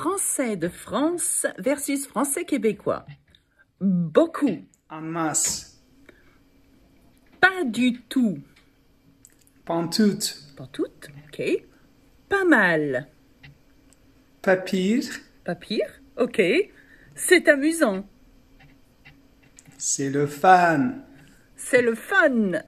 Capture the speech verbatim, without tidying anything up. Français de France versus Français québécois. Beaucoup. En masse. Pas du tout. Pantoute. Pantoute, ok. Pas mal. Pas pire. Pas pire, ok. C'est amusant. C'est le fun. C'est le fun.